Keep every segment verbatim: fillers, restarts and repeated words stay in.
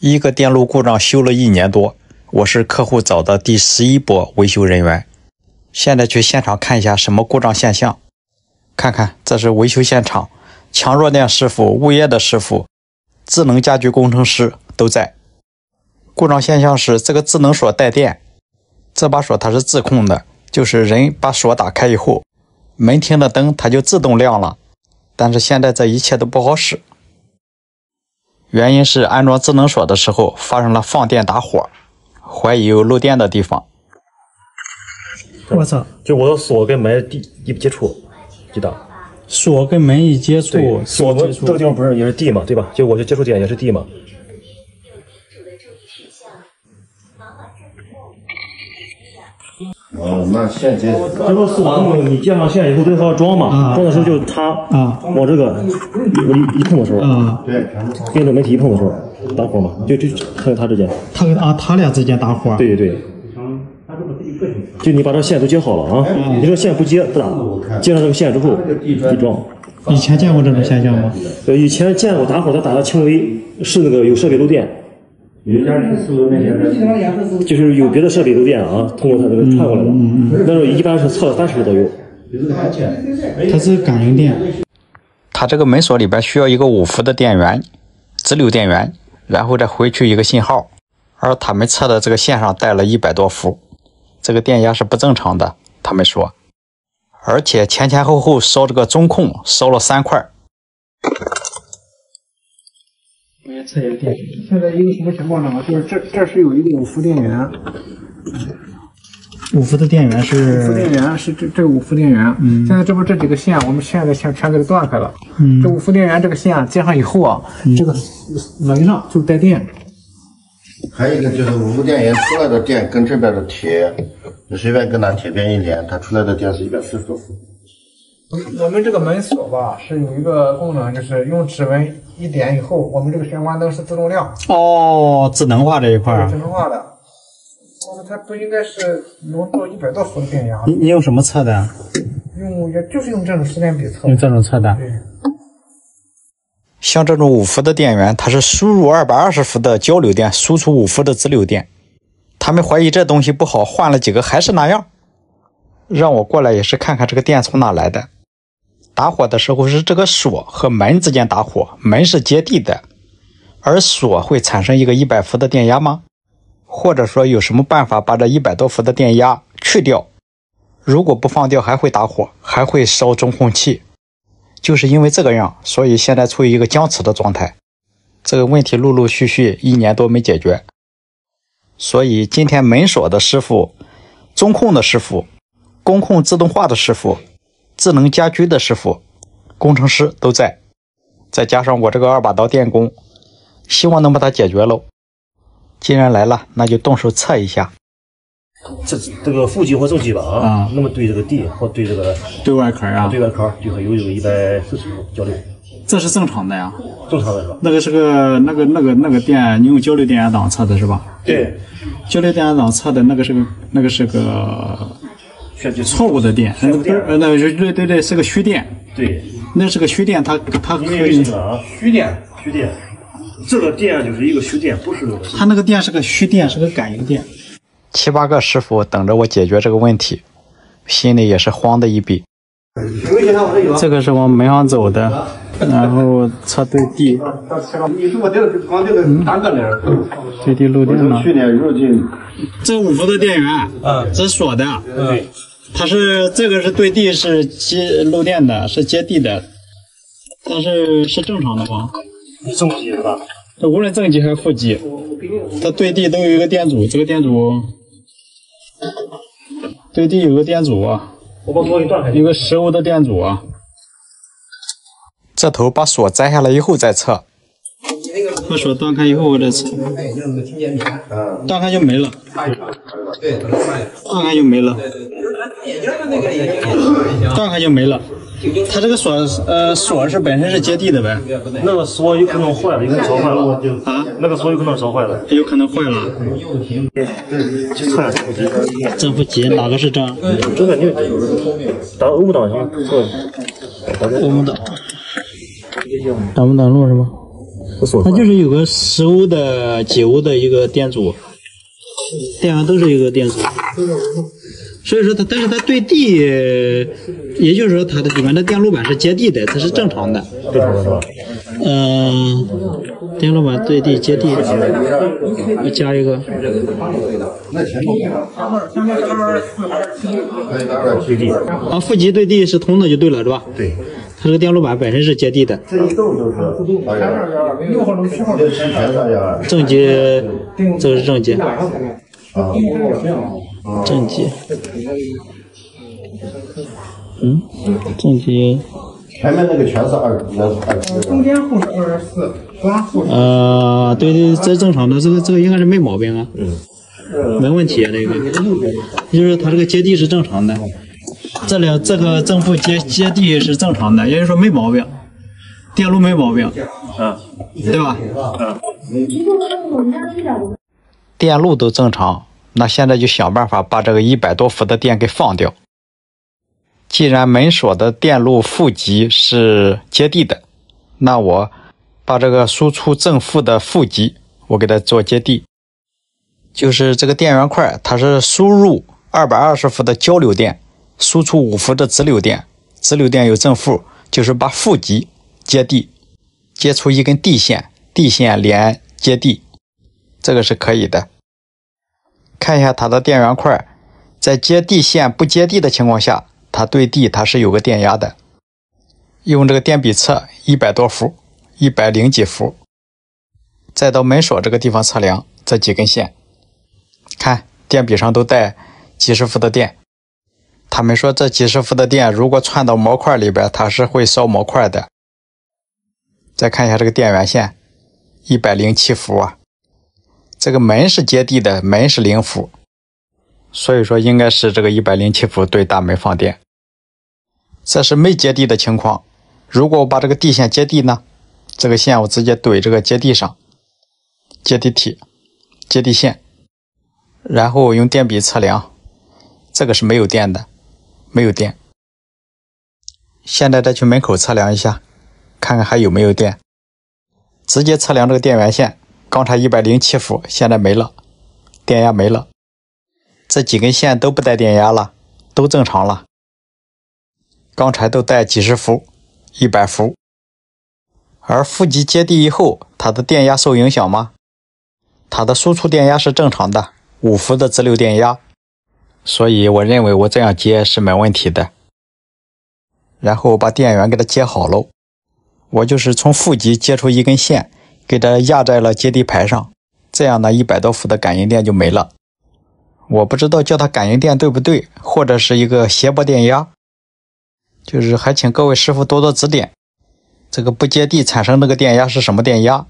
一个电路故障修了一年多，我是客户找的第十一波维修人员。现在去现场看一下什么故障现象。看看，这是维修现场，强弱电师傅、物业的师傅、智能家居工程师都在。故障现象是这个智能锁带电，这把锁它是自控的，就是人把锁打开以后，门厅的灯它就自动亮了。但是现在这一切都不好使。 原因是安装智能锁的时候发生了放电打火，怀疑有漏电的地方。我操！就我的锁跟门一接触，一档。锁跟门一接触，锁门这个地方不是也是地嘛，对吧？就我就接触点也是地嘛。哦，那线接这个锁，你接上线以后，最后要装嘛，装的时候就它往这个一碰的时候，对，跟着媒体一碰的时候打火嘛，就就它跟它之间，它跟啊它俩之间打火，对对对，就你把这线都接好了啊，你这线不接不打，接上这个线之后一装。以前见过这种现象吗？呃，以前见过打火，它打的轻微，是那个有设备漏电。 就是有别的设备漏电啊，通过它这个串过来的，嗯嗯、那种一般是测三十度左右。它是感应电，它这个门锁里边需要一个五伏的电源，直流电源，然后再回去一个信号。而他们测的这个线上带了一百多伏，这个电压是不正常的，他们说。而且前前后后烧这个中控烧了三块。 测一个电池。现在一个什么情况呢？就是这这是有一个五伏电源，五伏的电源是五伏电源是这这五伏电源。嗯。现在这不这几个线，我们现在线全给它断开了。嗯。这五伏电源这个线接上以后啊，嗯、这个门上就带电。还有一个就是五伏电源出来的电跟这边的铁，你随便跟拿铁边一连，它出来的电是一百四十多伏。 我们这个门锁吧，是有一个功能，就是用指纹一点以后，我们这个玄关灯是自动亮。哦，智能化这一块。智能化的，它不应该是能到一百多伏的电压。你你用什么测的？用也就是用这种时间比测。用这种测的。对。像这种五伏的电源，它是输入二百二十伏的交流电，输出五伏的直流电。他们怀疑这东西不好，换了几个还是那样。让我过来也是看看这个电从哪来的。 打火的时候是这个锁和门之间打火，门是接地的，而锁会产生一个一百伏的电压吗？或者说有什么办法把这一百多伏的电压去掉？如果不放掉还会打火，还会烧中控器。就是因为这个样，所以现在处于一个僵持的状态。这个问题陆陆续续一年多没解决，所以今天门锁的师傅、中控的师傅、工控自动化的师傅。 智能家居的师傅、工程师都在，再加上我这个二把刀电工，希望能把它解决喽。既然来了，那就动手测一下。这这个负极或正极吧啊，嗯、那么对这个地或对这个对外壳啊，对外壳就会有有一百四十度交流。这是正常的呀，正常的是吧？那个是个那个那个那个电，你用交流电压档测的是吧？对，交流电压档测的那个是个那个是个。 错误的电，呃，那对对对，是个虚电，对，那是个虚电，它它可以虚电，虚电，这个电就是一个虚电，不是它那个电是个虚电，是个感应电。七八个师傅等着我解决这个问题，心里也是慌的一笔。这个是往门上走的，然后测对地。你说我这个光这个哪个零？对地漏电了。去年入境，这五伏的电源，啊，这锁的，对。 它是这个是对地是接漏电的，是接地的，但是是正常的吗？正极是吧？这无论正极还是负极，它对地都有一个电阻，这个电阻对地有个电阻啊，我把锁给断开，有个十欧的电阻啊。这头把锁摘下来以后再测，把锁断开以后我再测，断开就没了，断开就没了。 断开就没了。它这个锁，呃，锁是本身是接地的呗。那个锁有可能坏了，有可能烧坏了。啊？那个锁有可能烧坏了。有可能坏了。正负极哪个是正？这个你打欧姆档行，错。欧姆档。打欧姆档路是吗？所他就是有个石屋的解屋的一个店主，店员都是一个店主，所以说他，但是他对地，也就是说他的里面的电路板是接地的，这是正常的。正常的。嗯、呃，电路板对地接地，我加一个。对地。啊，负极对地是通的就对了，是吧？对。 它这个电路板本身是接地的，这一栋就是六号楼、七号楼，正极，这是正极，啊，正极，嗯，正极，前面那个全是二二，中间户是二十四，拉户是，呃，对对，这正常的，这个这个应该是没毛病啊，嗯，没问题啊，这个，就是它这个接地是正常的。 这两这个正负接接地是正常的，也就是说没毛病，电路没毛病，嗯，对吧？嗯，电路都正常，那现在就想办法把这个一百多伏的电给放掉。既然门锁的电路负极是接地的，那我把这个输出正负的负极，我给它做接地，就是这个电源块它是输入二百二十伏的交流电。 输出五伏的直流电，直流电有正负，就是把负极接地，接出一根地线，地线连接地，这个是可以的。看一下它的电源块，在接地线不接地的情况下，它对地它是有个电压的。用这个电笔测一百多伏， 一百几伏，再到门锁这个地方测量这几根线，看电笔上都带几十伏的电。 他们说，这几十伏的电如果串到模块里边，它是会烧模块的。再看一下这个电源线， 一百伏啊。这个门是接地的，门是零伏，所以说应该是这个一百伏对大门放电。这是没接地的情况。如果我把这个地线接地呢，这个线我直接怼这个接地上，接地体、接地线，然后用电笔测量，这个是没有电的。 没有电，现在再去门口测量一下，看看还有没有电。直接测量这个电源线，刚才一百伏，现在没了，电压没了。这几根线都不带电压了，都正常了。刚才都带几十伏、一百伏，而负极接地以后，它的电压受影响吗？它的输出电压是正常的，五伏的直流电压。 所以我认为我这样接是没问题的，然后把电源给它接好喽。我就是从负极接出一根线，给它压在了接地排上，这样呢一百多伏的感应电就没了。我不知道叫它感应电对不对，或者是一个谐波电压，就是还请各位师傅多多指点。这个不接地产生这个电压是什么电压？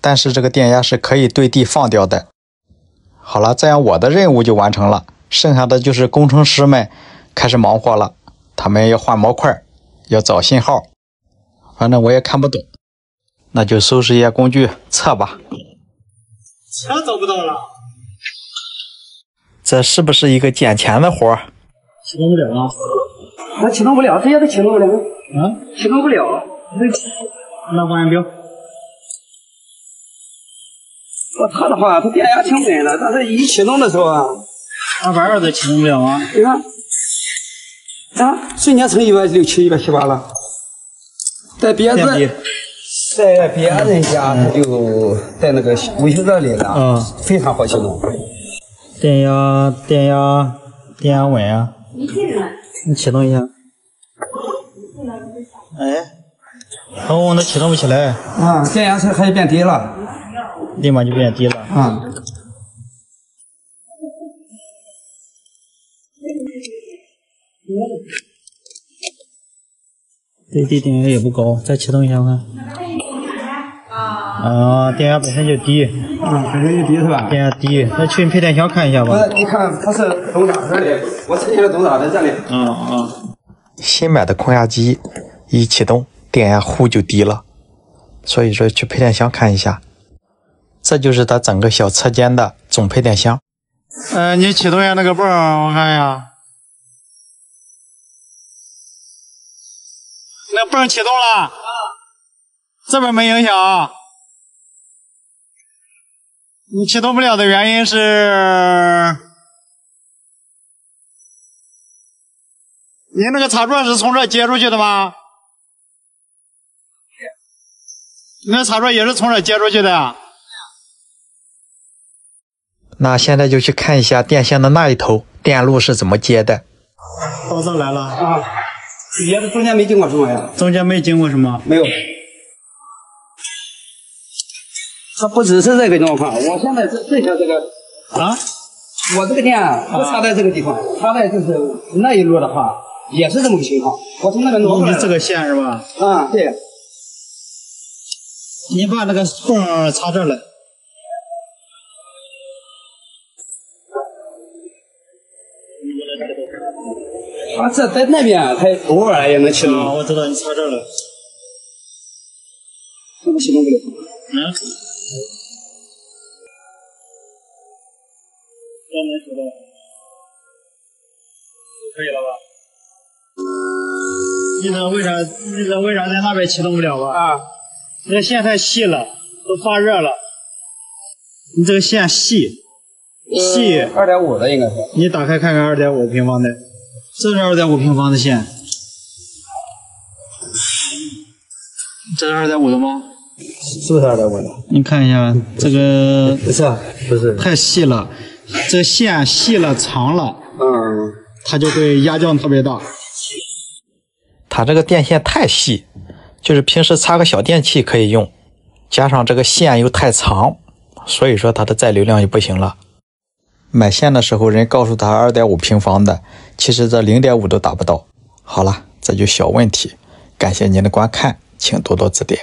但是这个电压是可以对地放掉的。好了，这样我的任务就完成了。 剩下的就是工程师们开始忙活了，他们要换模块，要找信号，反正我也看不懂，那就收拾一下工具测吧。钱找不到了，这是不是一个捡钱的活？启动不了啊！我启动不了，这些都启动不了。啊？启动不了。那不按标。我测的话，它电压挺稳的，但是一启动的时候啊。 二百二都启动不了啊！你看，啊，瞬间成一百六七、一百七八了。在别的，在别人家他就在那个维修这里了，嗯，非常好启动。电压，电压，电压稳啊！你启动一下。哎，哦，那启动不起来。啊，电压是还变低了，立马就变低了。啊。 对地电压也不高，再启动一下看。啊，电压本身就低。嗯，本身就低是吧？电压低，那去配电箱看一下吧。你看它是走哪这里？我测一下走哪在这里。嗯嗯。新买的空压机一启动，电压忽就低了，所以说去配电箱看一下。这就是它整个小车间的总配电箱。嗯、呃，你启动一下那个泵，我看一下。 那泵启动了，这边没影响啊。你启动不了的原因是，您那个插座是从这接出去的吗？是。那插座也是从这接出去的呀。那现在就去看一下电线的那一头电路是怎么接的。报道来了啊！也是中间没经过什么呀？中间没经过什么？没有。 它不只是这个状况，我现在是这条这个啊，我这个电不插在这个地方，插在就是那一路的话，也是这么个情况。我从那边挪过来的。你这个线是吧？啊、嗯，对。你把那个缝插这儿来。啊，这在那边它偶尔也能启动。啊，我知道你插这儿了。怎么启动不了？嗯。 专门手动，可以了吧？你这为啥？你这为啥在那边启动不了吧？啊，这个线太细了，都发热了。你这个线细，细。二点五的应该是。你打开看看二点五平方的，这是二点五平方的线。这是二点五的吗？ 是不是二点五的？你看一下这个，不是不是太细了，这线细了长了，嗯，它就会压降特别大。它这个电线太细，就是平时插个小电器可以用，加上这个线又太长，所以说它的载流量就不行了。买线的时候人告诉他二点五平方的，其实这零点五都达不到。好了，这就小问题。感谢您的观看，请多多指点。